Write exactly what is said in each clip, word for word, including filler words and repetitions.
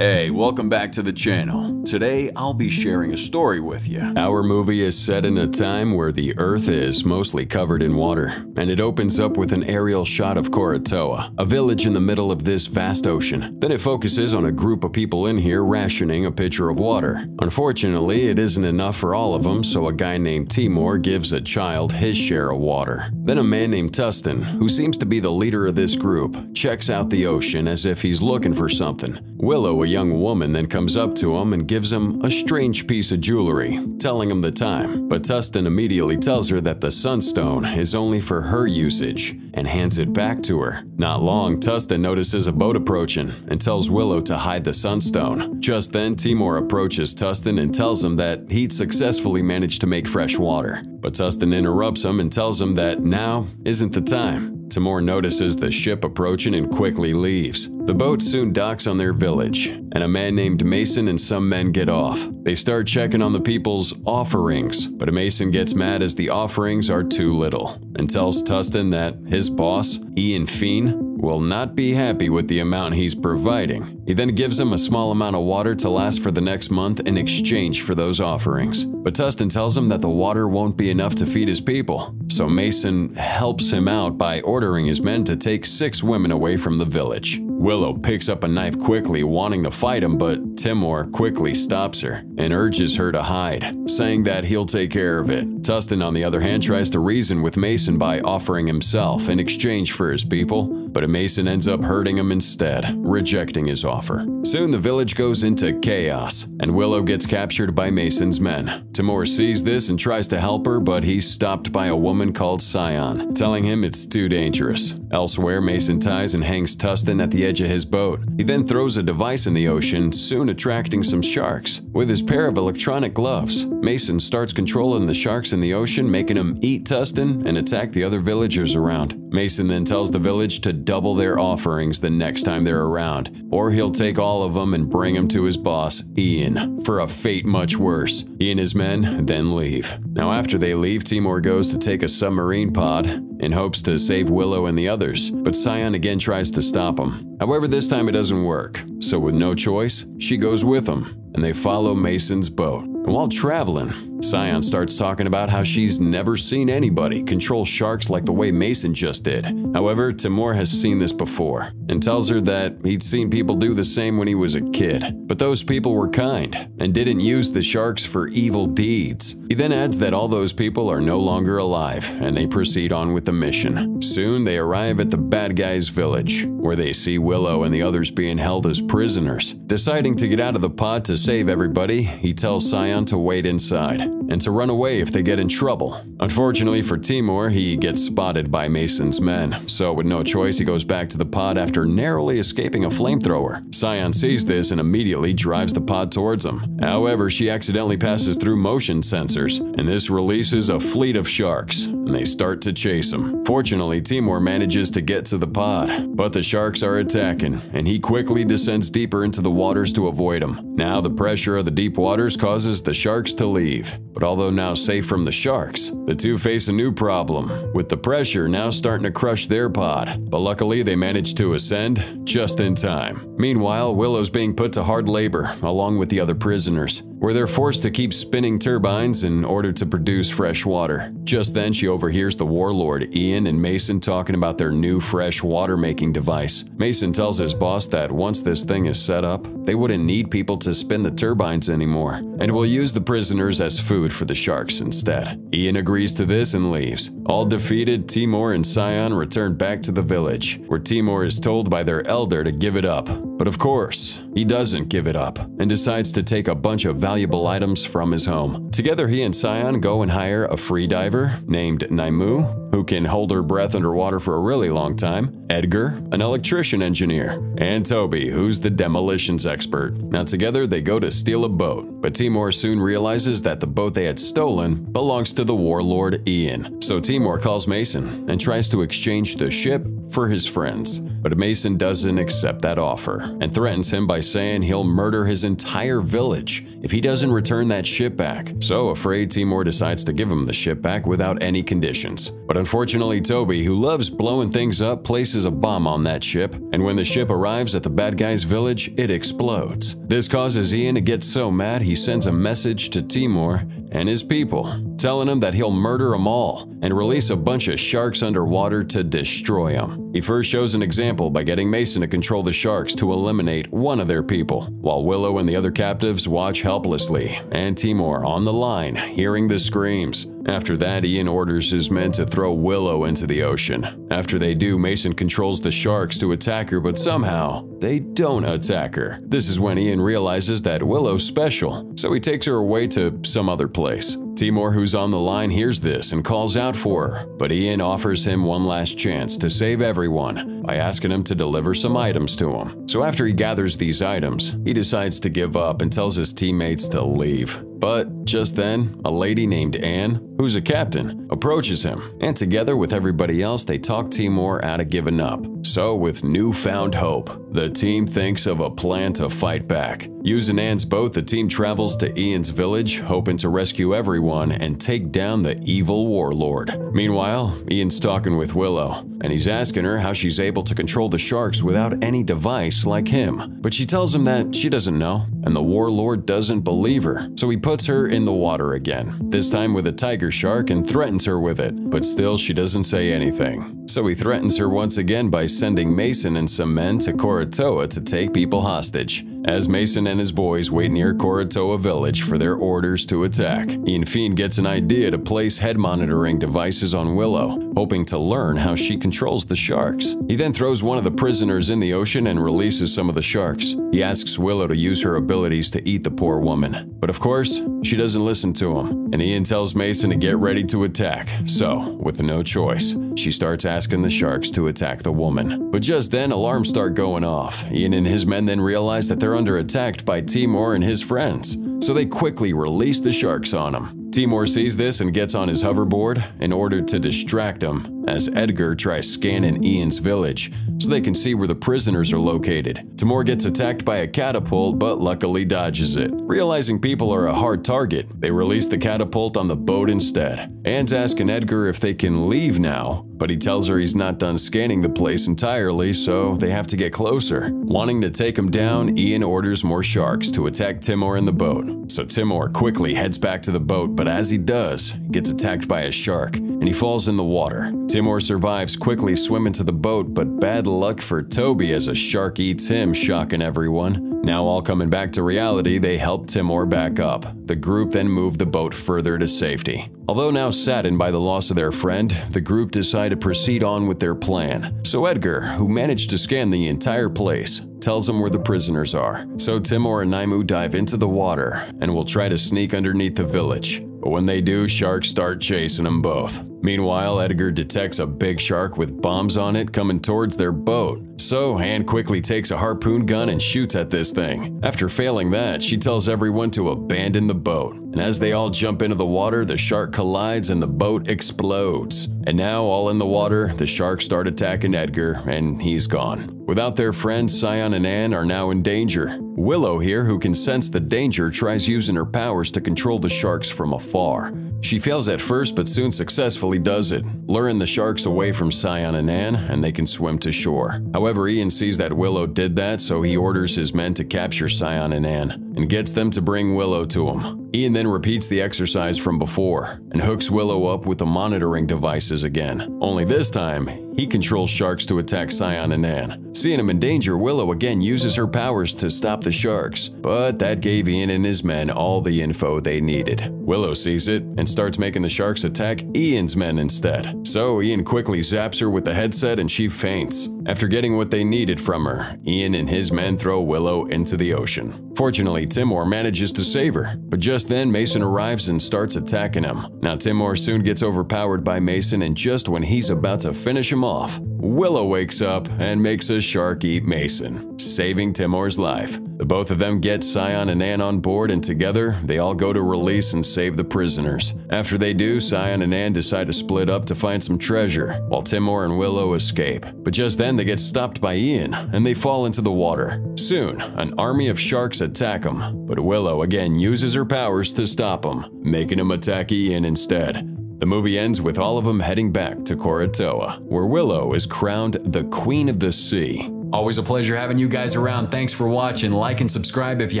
Hey, welcome back to the channel. Today, I'll be sharing a story with you. Our movie is set in a time where the Earth is mostly covered in water, and it opens up with an aerial shot of Koratoa, a village in the middle of this vast ocean. Then it focuses on a group of people in here rationing a pitcher of water. Unfortunately, it isn't enough for all of them, so a guy named Timur gives a child his share of water. Then a man named Tustin, who seems to be the leader of this group, checks out the ocean as if he's looking for something. Willow, a young woman, then comes up to him and gives him a strange piece of jewelry, telling him the time, but Tustin immediately tells her that the sunstone is only for her usage and hands it back to her. Not long, Tustin notices a boat approaching and tells Willow to hide the sunstone. Just then, Timur approaches Tustin and tells him that he'd successfully managed to make fresh water, but Tustin interrupts him and tells him that now isn't the time. Timur notices the ship approaching and quickly leaves. The boat soon docks on their village, and a man named Mason and some men get off. They start checking on the people's offerings, but Mason gets mad as the offerings are too little and tells Tustin that his boss, Ian Fiend, will not be happy with the amount he's providing. He then gives him a small amount of water to last for the next month in exchange for those offerings. But Tustin tells him that the water won't be enough to feed his people, so Mason helps him out by ordering his men to take six women away from the village. Willow picks up a knife quickly, wanting to fight him, but Timur quickly stops her and urges her to hide, saying that he'll take care of it. Tustin, on the other hand, tries to reason with Mason by offering himself in exchange for his people, but Mason ends up hurting him instead, rejecting his offer. Soon the village goes into chaos, and Willow gets captured by Mason's men. Timur sees this and tries to help her, but he's stopped by a woman called Scion, telling him it's too dangerous. Elsewhere, Mason ties and hangs Tustin at the edge of his boat. He then throws a device in the ocean, soon attracting some sharks. With his pair of electronic gloves, Mason starts controlling the sharks in the ocean, making them eat Tustin and attack the other villagers around. Mason then tells the village to double their offerings the next time they're around, or he'll take all of them and bring them to his boss, Ian, for a fate much worse. He and his men then leave. Now after they leave, Timur goes to take a submarine pod in hopes to save Willow and the others, but Scion again tries to stop him. However, this time it doesn't work, so with no choice, she goes with him, and they follow Mason's boat. And while traveling, Scion starts talking about how she's never seen anybody control sharks like the way Mason just did. However, Timur has seen this before and tells her that he'd seen people do the same when he was a kid, but those people were kind and didn't use the sharks for evil deeds. He then adds that all those people are no longer alive, and they proceed on with the mission. Soon, they arrive at the bad guys' village, where they see Willow and the others being held as prisoners. Deciding to get out of the pod to save everybody, he tells Scion to wait inside and to run away if they get in trouble. Unfortunately for Timur, he gets spotted by Mason's men, so with no choice, he goes back to the pod after narrowly escaping a flamethrower. Scion sees this and immediately drives the pod towards him. However, she accidentally passes through motion sensors, and this releases a fleet of sharks, and they start to chase him. Fortunately, Timur manages to get to the pod, but the sharks are attacking, and he quickly descends deeper into the waters to avoid them. Now, the The pressure of the deep waters causes the sharks to leave, but although now safe from the sharks, the two face a new problem, with the pressure now starting to crush their pod, but luckily they manage to ascend just in time. Meanwhile, Willow's being put to hard labor along with the other prisoners, where they're forced to keep spinning turbines in order to produce fresh water. Just then, she overhears the warlord, Ian, and Mason talking about their new fresh water making device. Mason tells his boss that once this thing is set up, they wouldn't need people to spin the turbines anymore, and will use the prisoners as food for the sharks instead. Ian agrees to this and leaves. All defeated, Timur and Scion return back to the village, where Timur is told by their elder to give it up. But of course, he doesn't give it up, and decides to take a bunch of valuable items from his home. Together, he and Scion go and hire a free diver named Naimu, who can hold her breath underwater for a really long time, Edgar, an electrician engineer, and Toby, who's the demolitions expert. Now together, they go to steal a boat, but Timur soon realizes that the boat they had stolen belongs to the warlord Ian. So Timur calls Mason and tries to exchange the ship for his friends. But Mason doesn't accept that offer and threatens him by saying he'll murder his entire village if he doesn't return that ship back. So afraid, Timur decides to give him the ship back without any conditions. But unfortunately, Toby, who loves blowing things up, places a bomb on that ship, and when the ship arrives at the bad guy's village, it explodes. This causes Ian to get so mad he sends a message to Timur and his people, telling him that he'll murder them all and release a bunch of sharks underwater to destroy them. He first shows an example by getting Mason to control the sharks to eliminate one of their people, while Willow and the other captives watch helplessly, and Timur on the line, hearing the screams. After that, Ian orders his men to throw Willow into the ocean. After they do, Mason controls the sharks to attack her, but somehow, they don't attack her. This is when Ian realizes that Willow's special, so he takes her away to some other place. Timur, who's on the line, hears this and calls out for her, but Ian offers him one last chance to save everyone by asking him to deliver some items to him. So after he gathers these items, he decides to give up and tells his teammates to leave. But just then, a lady named Anne, who's a captain, approaches him, and together with everybody else, they talk Timur out of giving up. So with newfound hope, the team thinks of a plan to fight back. Using Anne's boat, the team travels to Ian's village, hoping to rescue everyone and take down the evil warlord. Meanwhile, Ian's talking with Willow, and he's asking her how she's able to control the sharks without any device like him. But she tells him that she doesn't know, and the warlord doesn't believe her, so he puts her in the water again, this time with a tiger shark, and threatens her with it. But still, she doesn't say anything. So he threatens her once again by sending Mason and some men to Koratoa to take people hostage. As Mason and his boys wait near Koratoa village for their orders to attack, Ian Fiend gets an idea to place head monitoring devices on Willow, hoping to learn how she controls the sharks. He then throws one of the prisoners in the ocean and releases some of the sharks. He asks Willow to use her abilities to eat the poor woman, but of course, she doesn't listen to him, and Ian tells Mason to get ready to attack. So, with no choice, she starts asking the sharks to attack the woman. But just then, alarms start going off. Ian and his men then realize that they're under attack by Timur and his friends, so they quickly release the sharks on him. Timur sees this and gets on his hoverboard in order to distract him, as Edgar tries scanning Ian's village so they can see where the prisoners are located. Timur gets attacked by a catapult, but luckily dodges it. Realizing people are a hard target, they release the catapult on the boat instead. Anne's asking Edgar if they can leave now, but he tells her he's not done scanning the place entirely, so they have to get closer. Wanting to take him down, Ian orders more sharks to attack Timur in the boat. So Timur quickly heads back to the boat, but as he does, gets attacked by a shark, and he falls in the water. Timur survives, quickly swimming to the boat, but bad luck for Toby as a shark eats him, shocking everyone. Now all coming back to reality, they help Timur back up. The group then moved the boat further to safety. Although now saddened by the loss of their friend, the group decide to proceed on with their plan. So Edgar, who managed to scan the entire place, tells him where the prisoners are. So Timur and Naimu dive into the water and will try to sneak underneath the village. But when they do, sharks start chasing them both. Meanwhile, Edgar detects a big shark with bombs on it coming towards their boat. So Anne quickly takes a harpoon gun and shoots at this thing. After failing that, she tells everyone to abandon the boat. And as they all jump into the water, the shark collides and the boat explodes. And now, all in the water, the sharks start attacking Edgar, and he's gone. Without their friends, Scion and Anne are now in danger. Willow here, who can sense the danger, tries using her powers to control the sharks from afar. She fails at first, but soon successfully does it, luring the sharks away from Scion and Anne, and they can swim to shore. However, Ian sees that Willow did that, so he orders his men to capture Scion and Anne, and gets them to bring Willow to him. Ian then repeats the exercise from before, and hooks Willow up with the monitoring devices again. Only this time, he controls sharks to attack Scion and Anne. Seeing him in danger, Willow again uses her powers to stop the sharks, but that gave Ian and his men all the info they needed. Willow sees it and starts making the sharks attack Ian's men instead. So Ian quickly zaps her with the headset and she faints. After getting what they needed from her, Ian and his men throw Willow into the ocean. Fortunately, Timur manages to save her, but just then Mason arrives and starts attacking him. Now Timur soon gets overpowered by Mason, and just when he's about to finish him off, off. Willow wakes up and makes a shark eat Mason, saving Timur's life. The both of them get Scion and Anne on board, and together they all go to release and save the prisoners. After they do, Scion and Anne decide to split up to find some treasure, while Timur and Willow escape. But just then they get stopped by Ian, and they fall into the water. Soon, an army of sharks attack them, but Willow again uses her powers to stop them, making them attack Ian instead. The movie ends with all of them heading back to Koratoa, where Willow is crowned the Queen of the Sea. Always a pleasure having you guys around. Thanks for watching. Like and subscribe if you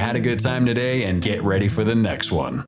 had a good time today, and get ready for the next one.